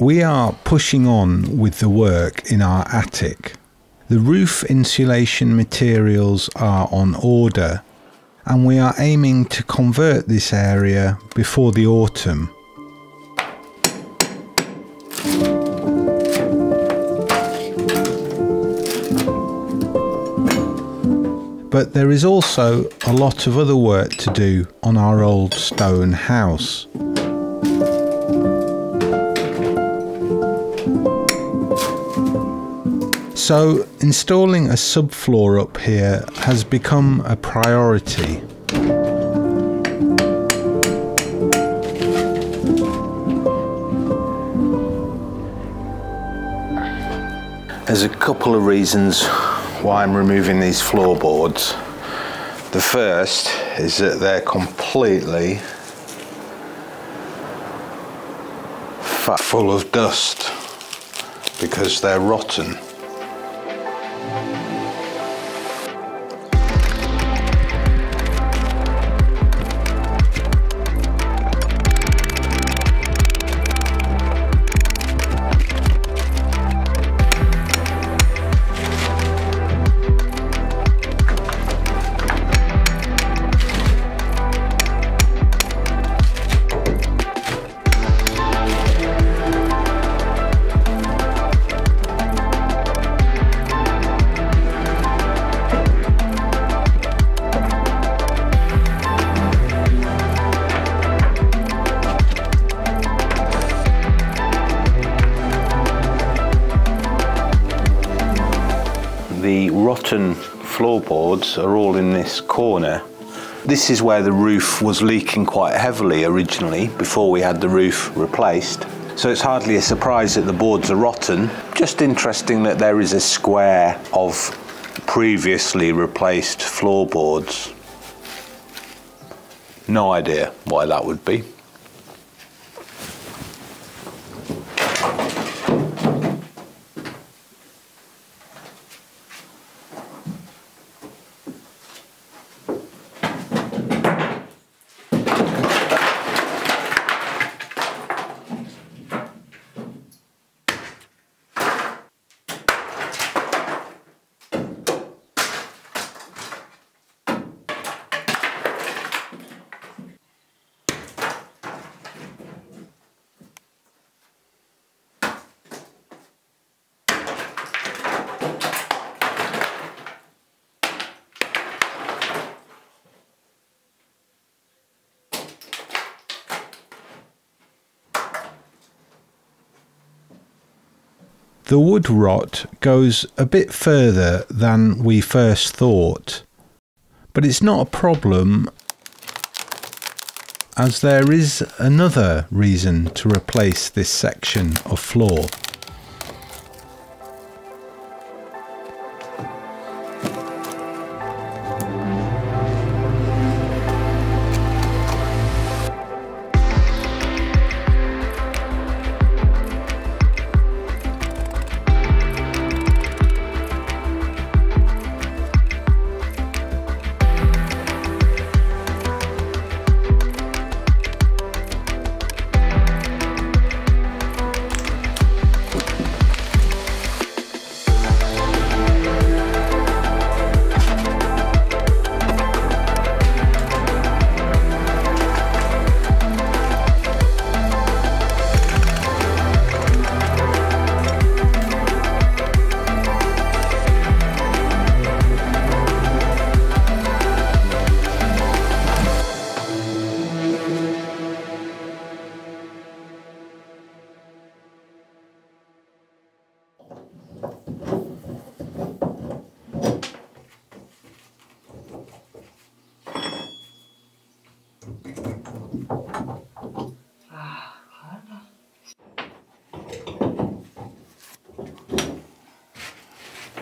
We are pushing on with the work in our attic. The roof insulation materials are on order, and we are aiming to convert this area before the autumn. But there is also a lot of other work to do on our old stone house. So installing a subfloor up here has become a priority. There's a couple of reasons why I'm removing these floorboards. The first is that they're completely full of dust because they're rotten. The rotten floorboards are all in this corner. This is where the roof was leaking quite heavily originally, before we had the roof replaced. So it's hardly a surprise that the boards are rotten. Just interesting that there is a square of previously replaced floorboards. No idea why that would be. The wood rot goes a bit further than we first thought, but it's not a problem as there is another reason to replace this section of floor.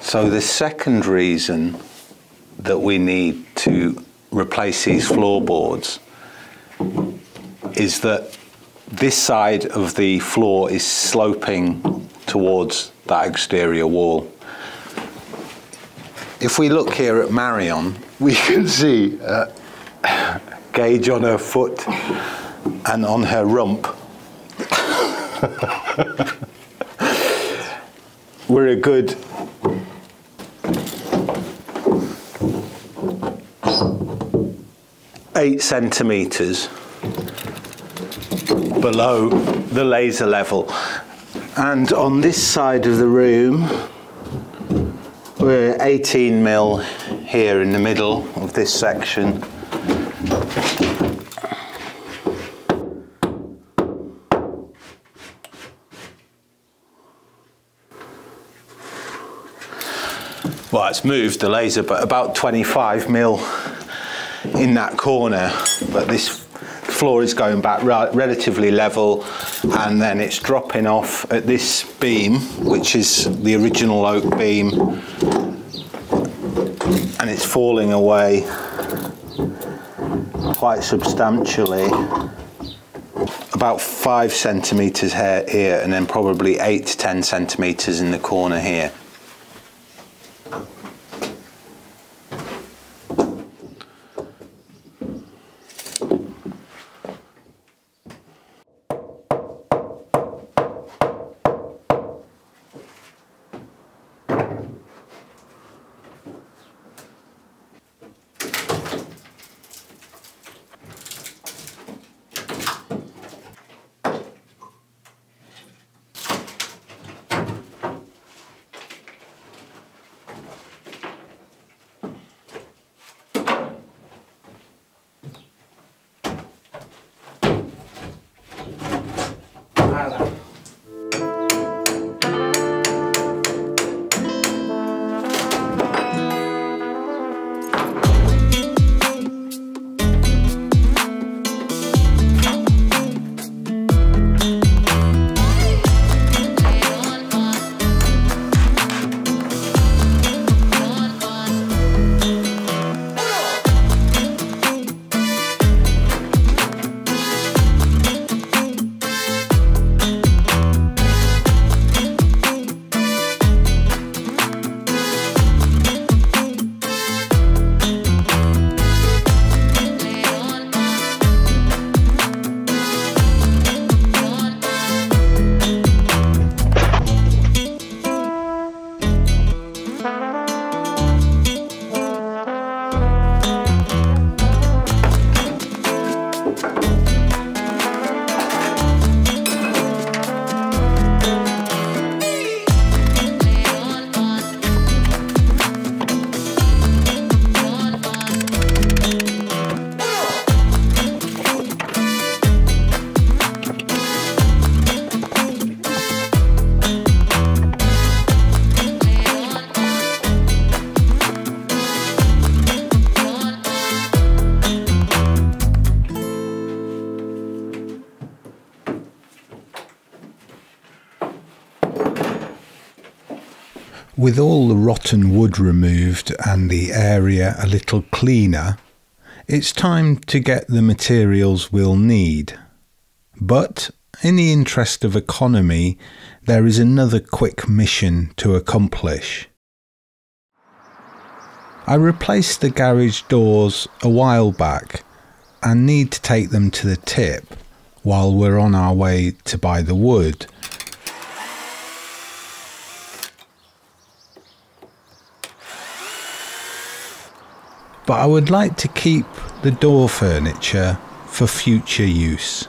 So the second reason that we need to replace these floorboards is that this side of the floor is sloping towards that exterior wall. If we look here at Marion, we can see a gauge on her foot and on her rump We're a good 8 centimeters below the laser level. And on this side of the room, we're 18 mil here in the middle of this section. Well, it's moved the laser, but about 25 mil in that corner, but this floor is going back relatively level, and then it's dropping off at this beam, which is the original oak beam, and it's falling away quite substantially, about 5 centimeters here, and then probably 8 to 10 centimeters in the corner here. With all the rotten wood removed and the area a little cleaner, it's time to get the materials we'll need. But in the interest of economy, there is another quick mission to accomplish. I replaced the garage doors a while back and need to take them to the tip while we're on our way to buy the wood. But I would like to keep the door furniture for future use.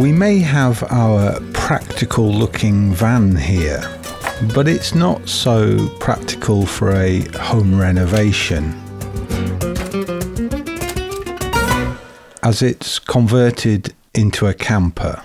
We may have our practical looking van here, but it's not so practical for a home renovation, as it's converted into a camper.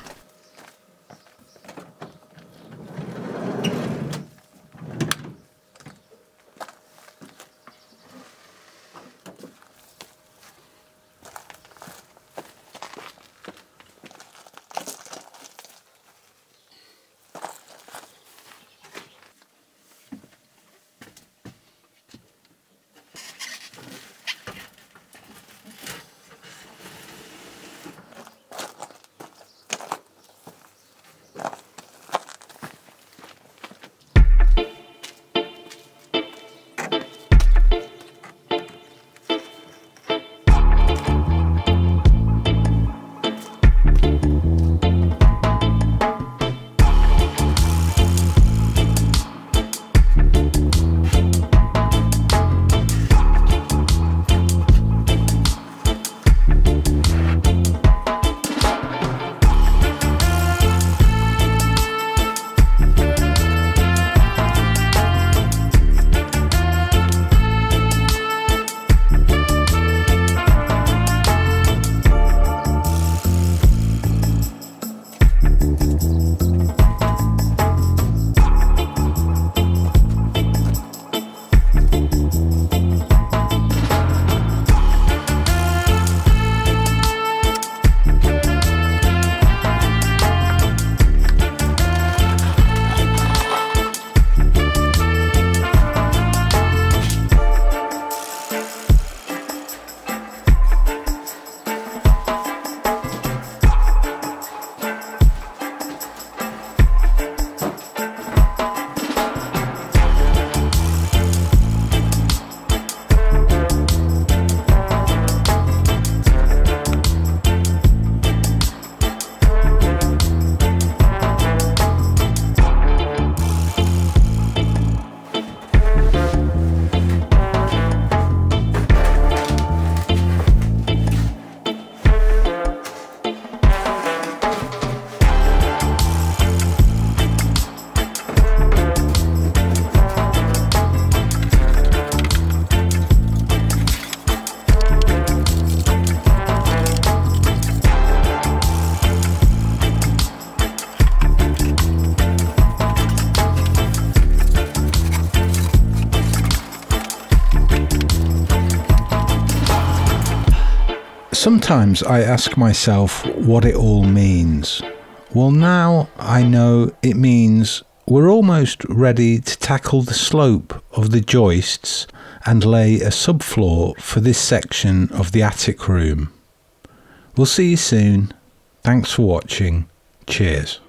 Sometimes I ask myself what it all means. Well, now I know it means we're almost ready to tackle the slope of the joists and lay a subfloor for this section of the attic room. We'll see you soon. Thanks for watching. Cheers.